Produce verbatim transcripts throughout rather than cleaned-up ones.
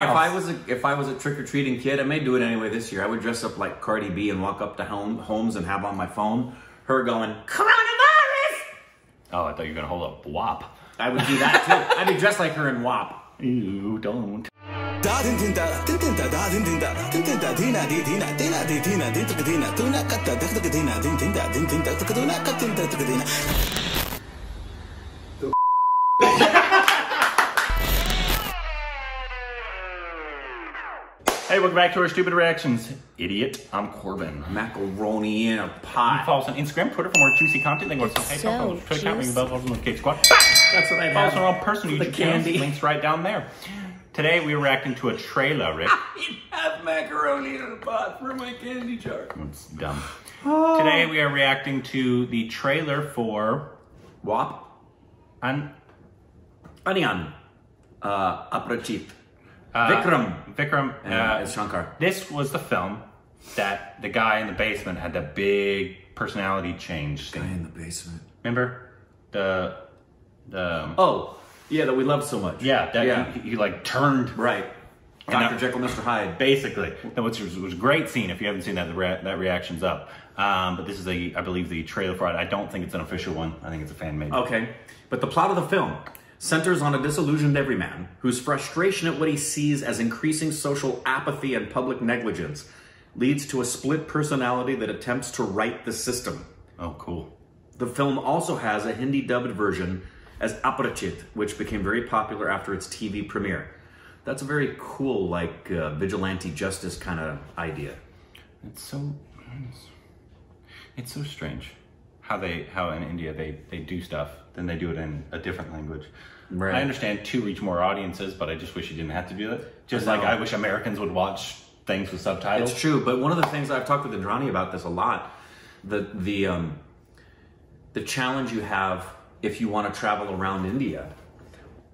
If I was a if I was a trick-or-treating kid, I may do it anyway this year. I would dress up like Cardi B and walk up to home, homes and have on my phone her going, "Coronavirus!" Oh, I thought you were gonna hold up W A P. I would do that too. I'd be dressed like her in W A P. Ew, don't. Hey, welcome back to our stupid reactions. Idiot, I'm Corbin. Macaroni in a pot. Follow us on Instagram, Twitter for more juicy content. Then go to the PayPal, Twitter account, ring the bell, follow us on the Cape Squad. That's what I follow us on our own personal YouTube channels. Links right down there. Today we are reacting to a trailer, Rick. I have macaroni in a pot for my candy jar. That's dumb. Oh. Today we are reacting to the trailer for W A P. An Onion. Uh, Aparichit. Uh, Vikram. Vikram. Uh, uh, S Shankar. This was the film that the guy in the basement had the big personality change thing. Guy in the basement. Remember? The... the Oh, yeah, that we loved so much. Yeah, that yeah. He, he like turned... Right. Doctor That, Jekyll, Mister Hyde. Basically. That was, was a great scene. If you haven't seen that, the re that reaction's up. Um, but this is, a, I believe, the trailer for it. I don't think it's an official one. I think it's a fan-made one. Okay. But the plot of the film centers on a disillusioned everyman whose frustration at what he sees as increasing social apathy and public negligence leads to a split personality that attempts to right the system. Oh, cool. The film also has a Hindi-dubbed version as Aparichit, which became very popular after its T V premiere. That's a very cool, like, uh, vigilante justice kind of idea. It's so... It's so strange. How they how in India they they do stuff, then they do it in a different language. Right. I understand to reach more audiences, but I just wish you didn't have to do it. Just I like I wish Americans would watch things with subtitles. It's true, but one of the things I've talked with Indrani about this a lot, the the um, the challenge you have if you want to travel around India.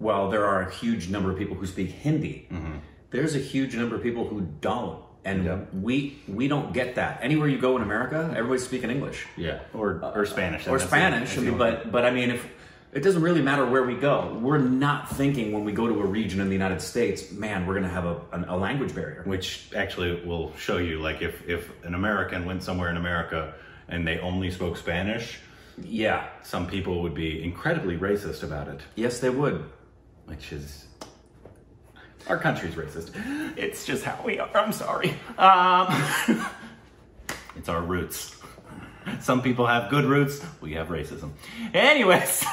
Well, there are a huge number of people who speak Hindi. Mm-hmm. There's a huge number of people who don't. And yeah. we we don't get that. Anywhere you go in America, everybody's speaking English. Yeah, or, or Spanish. Or Spanish, the, I mean, but, but I mean, if it doesn't really matter where we go. We're not thinking when we go to a region in the United States, man, we're going to have a, a, a language barrier. Which actually will show you, like, if, if an American went somewhere in America and they only spoke Spanish, yeah, some people would be incredibly racist about it. Yes, they would. Which is... Our country's racist. It's just how we are. I'm sorry. Um, it's our roots. Some people have good roots. We have racism. Anyways,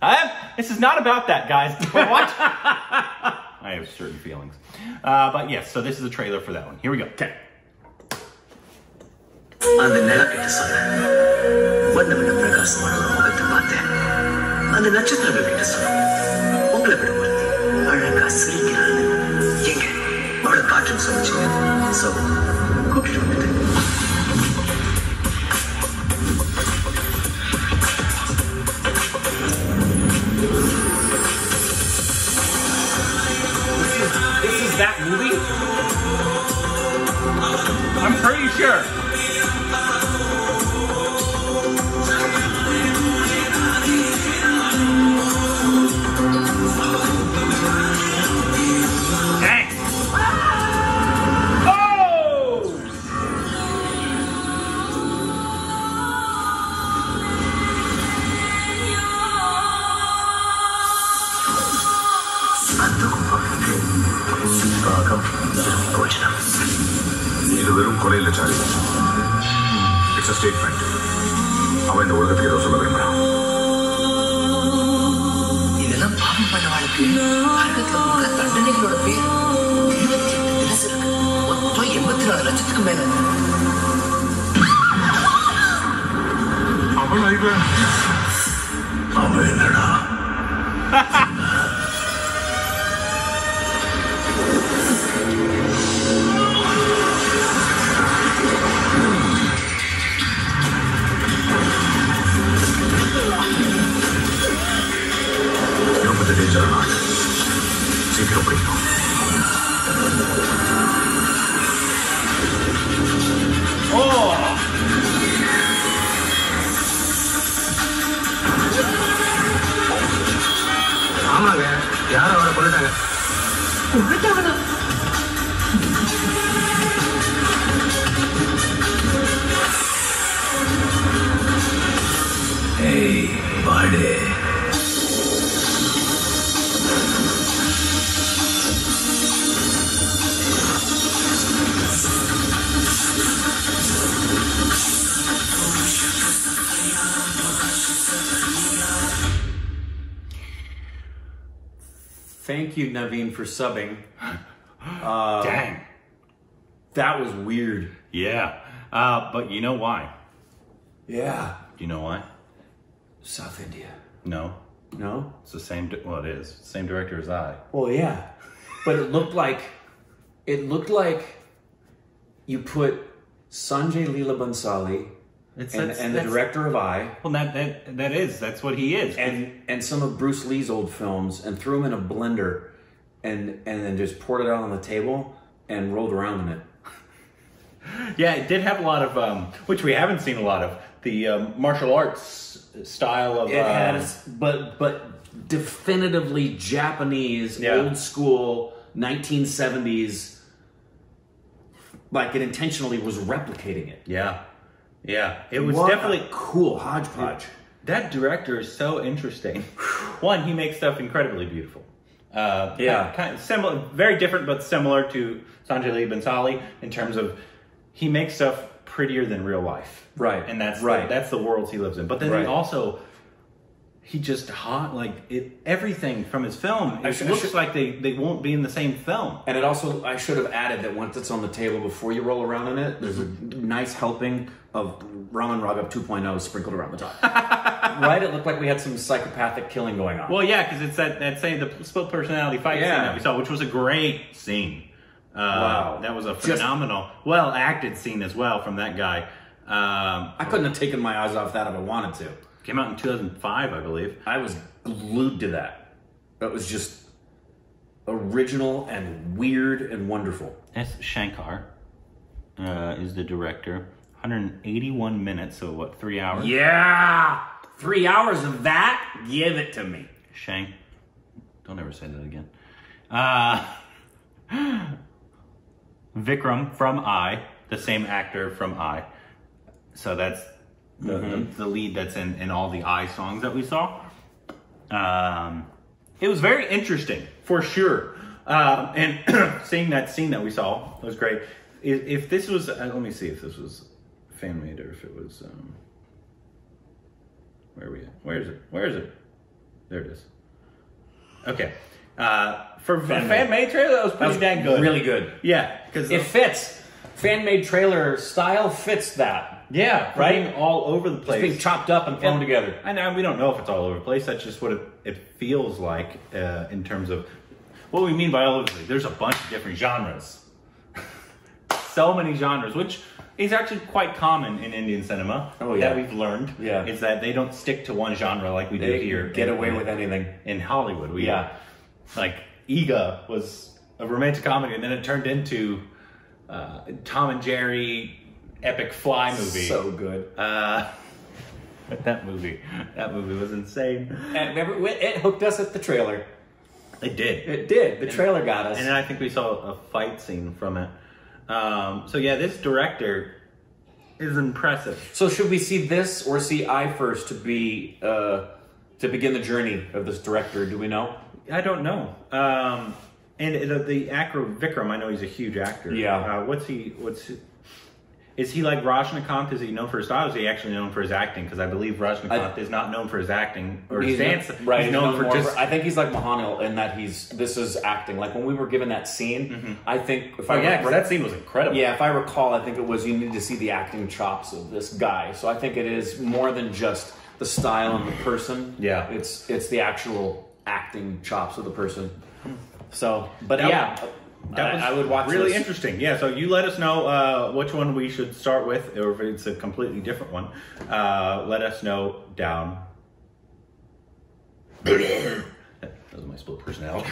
I'm, this is not about that, guys. Wait, what? I have certain feelings. Uh, but yes, so this is a trailer for that one. Here we go. Okay. So much again. So, cook it on it. This is that movie? I'm pretty sure. It's a statement. I went over the Pierre also loving now. I Friday. Thank you, Naveen, for subbing. Uh, Dang. That was weird. Yeah. Uh, but you know why? Yeah. Do you know why? South India. No. No? It's the same, well it is, same director as I. Well, yeah. But it looked like, it looked like you put Sanjay Leela Bhansali it's, and, that's, and the director of I. Well, that, that, that is, that's what he is. And, and some of Bruce Lee's old films and threw them in a blender and, and then just poured it out on the table and rolled around in it. Yeah, it did have a lot of, um, which we haven't seen a lot of, the um, martial arts style of... It um, has, but, but definitively Japanese, yeah. Old school, nineteen seventies, like it intentionally was replicating it. Yeah, yeah. It was what definitely... a cool hodgepodge. It, that director is so interesting. One, he makes stuff incredibly beautiful. Uh, yeah. Kind of similar, very different, but similar to Sanjay Leela Bhansali in terms of he makes stuff prettier than real life. Right. And that's right. The, that's the world he lives in. But then right. he also, he just hot, like it, everything from his film, it I should, looks I should, like they, they won't be in the same film. And it also, I should have added that once it's on the table, before you roll around in it, there's a nice helping of Raman Raga two point oh sprinkled around the top. Right? It looked like we had some psychopathic killing going on. Well, yeah, because it's that, that same, the split personality fight yeah. scene that we saw, which was a great scene. Uh, wow, that was a phenomenal, Just, well acted scene as well from that guy. Um, I couldn't have taken my eyes off that if I wanted to. Came out in two thousand five, I believe. I was glued to that. That was just original and weird and wonderful. S Shankar uh, is the director. one hundred eighty-one minutes, so what, three hours? Yeah, three hours of that. Give it to me, Shank. Don't ever say that again. Uh, Vikram from I, the same actor from I. So that's the, mm-hmm. the, the lead that's in, in all the I songs that we saw. Um, it was very interesting, for sure. Uh, and seeing that scene that we saw was great. If, if this was, uh, let me see if this was fan-made or if it was, um, where are we at? Where is it? Where is it? There it is. Okay. Uh, for fan-made fan trailer, that was pretty that was dang good. Really good. Yeah. Because it fits. Fan-made trailer style fits that. Yeah. Right? Being all over the place. It's being chopped up and thrown together. I know. We don't know if it's all over the place. That's just what it, it feels like uh, in terms of what we mean by all over the place. There's a bunch of different genres. So many genres, which is actually quite common in Indian cinema. Oh, yeah. That we've learned. Yeah. Is that they don't stick to one genre like we they do here. Get in, away in, with anything. In Hollywood. We, yeah. Like, Ega was a romantic comedy, and then it turned into uh, Tom and Jerry epic fly movie. So good. Uh, that movie, that movie was insane. And remember, it hooked us at the trailer. It did. It did. The and, trailer got us. And I think we saw a fight scene from it. Um, so yeah, this director is impressive. So should we see this or see I first to be uh, to begin the journey of this director? Do we know? I don't know. Um, and the, the actor Vikram, I know he's a huge actor. Yeah. Uh, what's he? What's he, is he like Rajinikanth? Is he known for his style? Or is he actually known for his acting? Because I believe Rajinikanth I, is not known for his acting or his dance. Not, right. He's, he's known, known for just. For, I think he's like Mahanil in that he's. This is acting. Like when we were given that scene, mm-hmm. I think. If oh, I yeah, re that scene was incredible. Yeah, if I recall, I think it was you need to see the acting chops of this guy. So I think it is more than just the style and the person. Yeah. It's it's the actual acting chops of the person. So, but that, yeah, that was I, I would watch really this. Interesting. Yeah, so you let us know uh, which one we should start with, or if it's a completely different one. Uh, let us know down. That was my split personality.